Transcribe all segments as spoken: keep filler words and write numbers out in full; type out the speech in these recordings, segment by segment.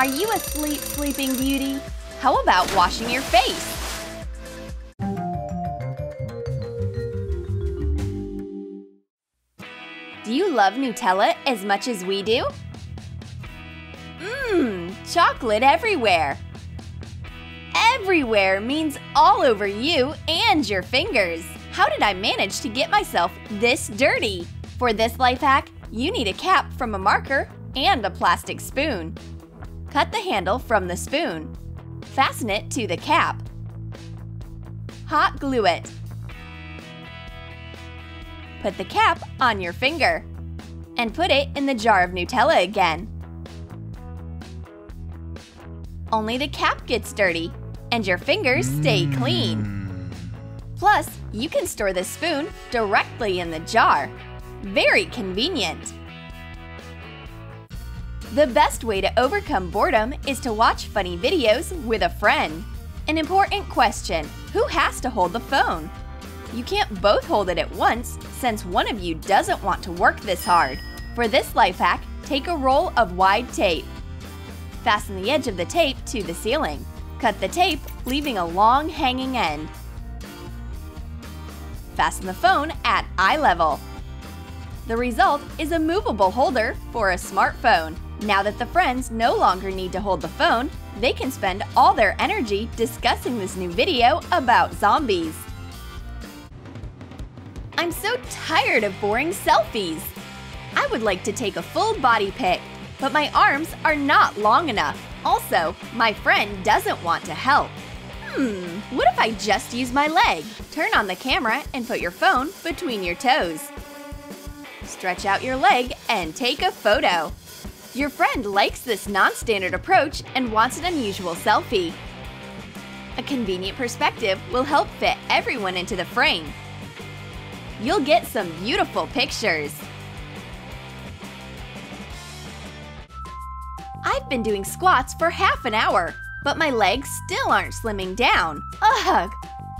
Are you asleep, sleeping beauty? How about washing your face? Do you love Nutella as much as we do? Mmm, chocolate everywhere! Everywhere means all over you and your fingers! How did I manage to get myself this dirty? For this life hack, you need a cap from a marker and a plastic spoon. Cut the handle from the spoon. Fasten it to the cap. Hot glue it. Put the cap on your finger. And put it in the jar of Nutella again. Only the cap gets dirty, and your fingers stay clean. Plus, you can store the spoon directly in the jar. Very convenient! The best way to overcome boredom is to watch funny videos with a friend. An important question: who has to hold the phone? You can't both hold it at once since one of you doesn't want to work this hard. For this life hack, take a roll of wide tape. Fasten the edge of the tape to the ceiling. Cut the tape, leaving a long hanging end. Fasten the phone at eye level. The result is a movable holder for a smartphone. Now that the friends no longer need to hold the phone, they can spend all their energy discussing this new video about zombies. I'm so tired of boring selfies! I would like to take a full body pic, but my arms are not long enough. Also, my friend doesn't want to help. Hmm, what if I just use my leg? Turn on the camera and put your phone between your toes. Stretch out your leg and take a photo. Your friend likes this non-standard approach and wants an unusual selfie. A convenient perspective will help fit everyone into the frame. You'll get some beautiful pictures! I've been doing squats for half an hour, but my legs still aren't slimming down. Ugh!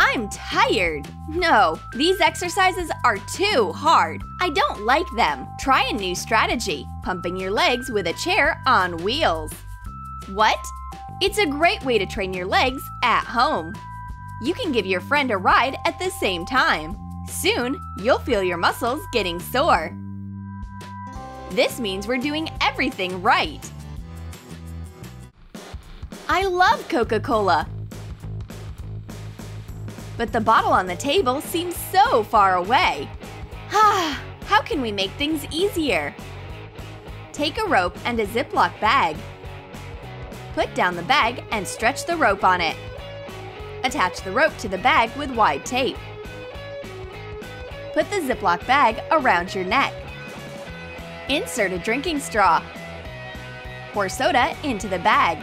I'm tired! No, these exercises are too hard. I don't like them. Try a new strategy: pumping your legs with a chair on wheels. What? It's a great way to train your legs at home. You can give your friend a ride at the same time. Soon, you'll feel your muscles getting sore. This means we're doing everything right. I love Coca-Cola, but the bottle on the table seems so far away. Ah, how can we make things easier? Take a rope and a Ziploc bag. Put down the bag and stretch the rope on it. Attach the rope to the bag with wide tape. Put the Ziploc bag around your neck. Insert a drinking straw. Pour soda into the bag.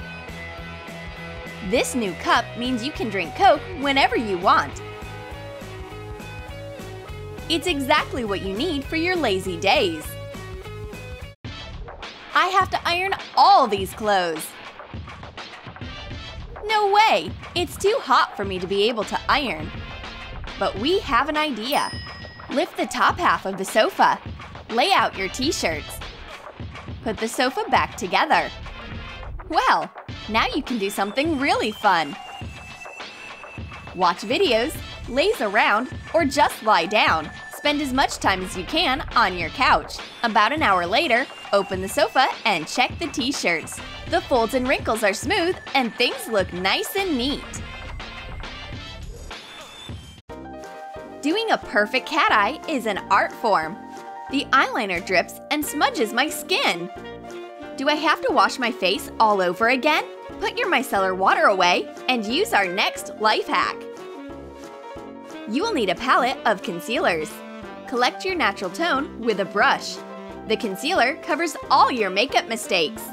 This new cup means you can drink Coke whenever you want. It's exactly what you need for your lazy days. I have to iron all these clothes. No way! It's too hot for me to be able to iron. But we have an idea. Lift the top half of the sofa. Lay out your t-shirts. Put the sofa back together. Well, now you can do something really fun. Watch videos, laze around, or just lie down. Spend as much time as you can on your couch. About an hour later, open the sofa and check the t-shirts. The folds and wrinkles are smooth and things look nice and neat. Doing a perfect cat eye is an art form. The eyeliner drips and smudges my skin. Do I have to wash my face all over again? Put your micellar water away and use our next life hack. You will need a palette of concealers. Collect your natural tone with a brush. The concealer covers all your makeup mistakes.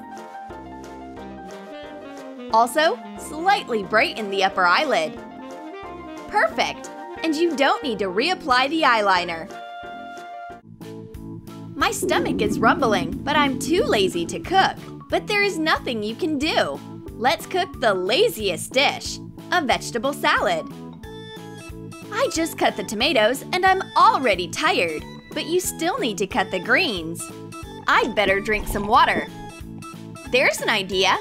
Also, slightly brighten the upper eyelid. Perfect! And you don't need to reapply the eyeliner. My stomach is rumbling, but I'm too lazy to cook. But there is nothing you can do. Let's cook the laziest dish: a vegetable salad. I just cut the tomatoes and I'm already tired, but you still need to cut the greens. I'd better drink some water. There's an idea!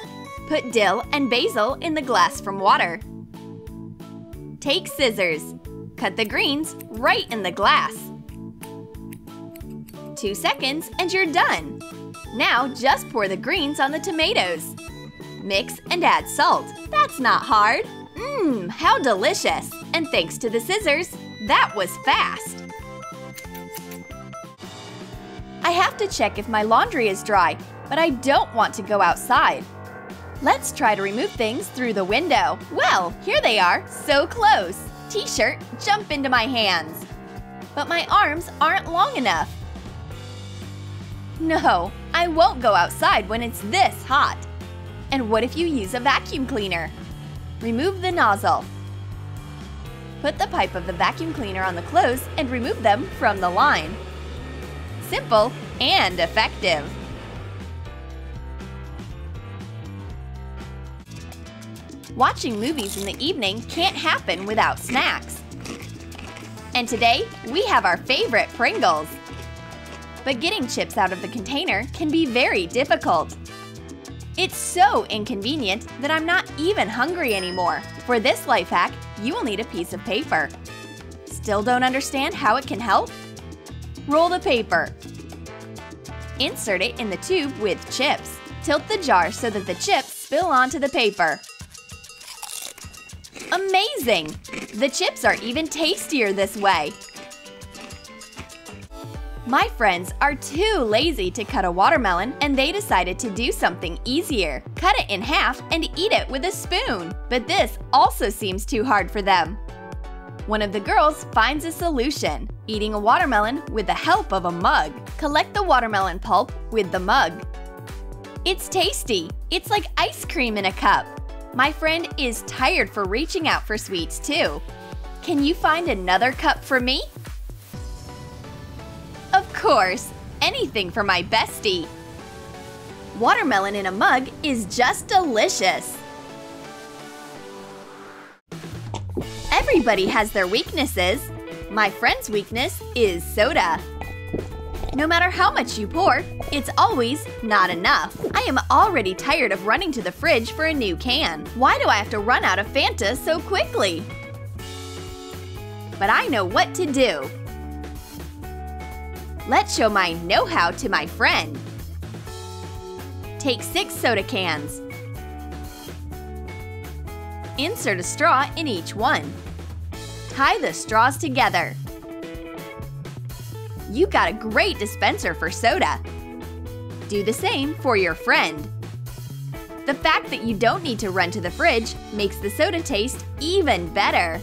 Put dill and basil in the glass from water. Take scissors. Cut the greens right in the glass. Two seconds and you're done. Now just pour the greens on the tomatoes. Mix and add salt. That's not hard. Mmm, how delicious! And thanks to the scissors, that was fast! I have to check if my laundry is dry, but I don't want to go outside. Let's try to remove things through the window. Well, here they are, so close! T-shirt, jump into my hands! But my arms aren't long enough. No, I won't go outside when it's this hot. And what if you use a vacuum cleaner? Remove the nozzle. Put the pipe of the vacuum cleaner on the clothes and remove them from the line. Simple and effective! Watching movies in the evening can't happen without snacks. And today, we have our favorite Pringles. But getting chips out of the container can be very difficult. It's so inconvenient that I'm not even hungry anymore. For this life hack, you will need a piece of paper. Still don't understand how it can help? Roll the paper. Insert it in the tube with chips. Tilt the jar so that the chips spill onto the paper. Amazing! The chips are even tastier this way. My friends are too lazy to cut a watermelon and they decided to do something easier. Cut it in half and eat it with a spoon. But this also seems too hard for them. One of the girls finds a solution. Eating a watermelon with the help of a mug. Collect the watermelon pulp with the mug. It's tasty. It's like ice cream in a cup. My friend is tired for reaching out for sweets too. Can you find another cup for me? Of course, anything for my bestie! Watermelon in a mug is just delicious! Everybody has their weaknesses. My friend's weakness is soda. No matter how much you pour, it's always not enough. I am already tired of running to the fridge for a new can. Why do I have to run out of Fanta so quickly? But I know what to do. Let's show my know-how to my friend. Take six soda cans. Insert a straw in each one. Tie the straws together. You got a great dispenser for soda. Do the same for your friend. The fact that you don't need to run to the fridge makes the soda taste even better.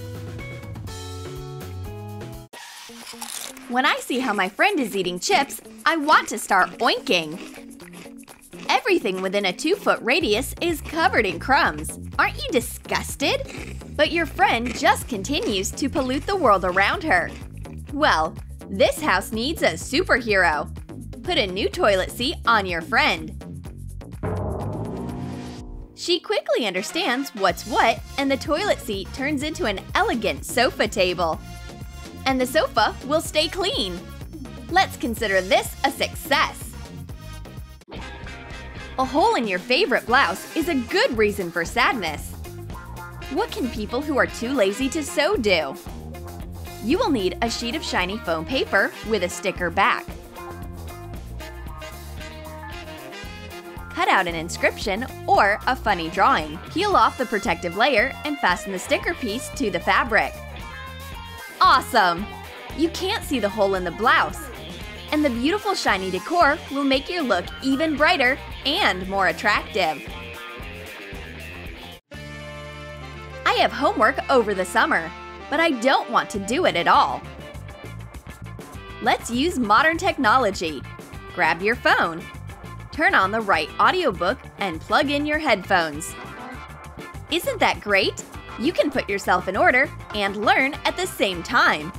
When I see how my friend is eating chips, I want to start oinking. Everything within a two-foot radius is covered in crumbs. Aren't you disgusted? But your friend just continues to pollute the world around her. Well, this house needs a superhero. Put a new toilet seat on your friend. She quickly understands what's what, and the toilet seat turns into an elegant sofa table. And the sofa will stay clean. Let's consider this a success. A hole in your favorite blouse is a good reason for sadness. What can people who are too lazy to sew do? You will need a sheet of shiny foam paper with a sticker back. Cut out an inscription or a funny drawing. Peel off the protective layer and fasten the sticker piece to the fabric. Awesome! You can't see the hole in the blouse. And the beautiful shiny decor will make your look even brighter and more attractive. I have homework over the summer, but I don't want to do it at all. Let's use modern technology. Grab your phone. Turn on the right audiobook and plug in your headphones. Isn't that great? You can put yourself in order and learn at the same time.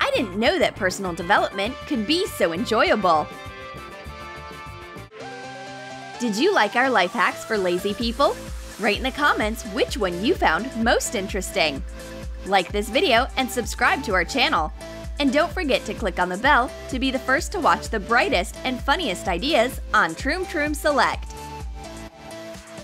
I didn't know that personal development could be so enjoyable. Did you like our life hacks for lazy people? Write in the comments which one you found most interesting. Like this video and subscribe to our channel. And don't forget to click on the bell to be the first to watch the brightest and funniest ideas on Troom Troom Select.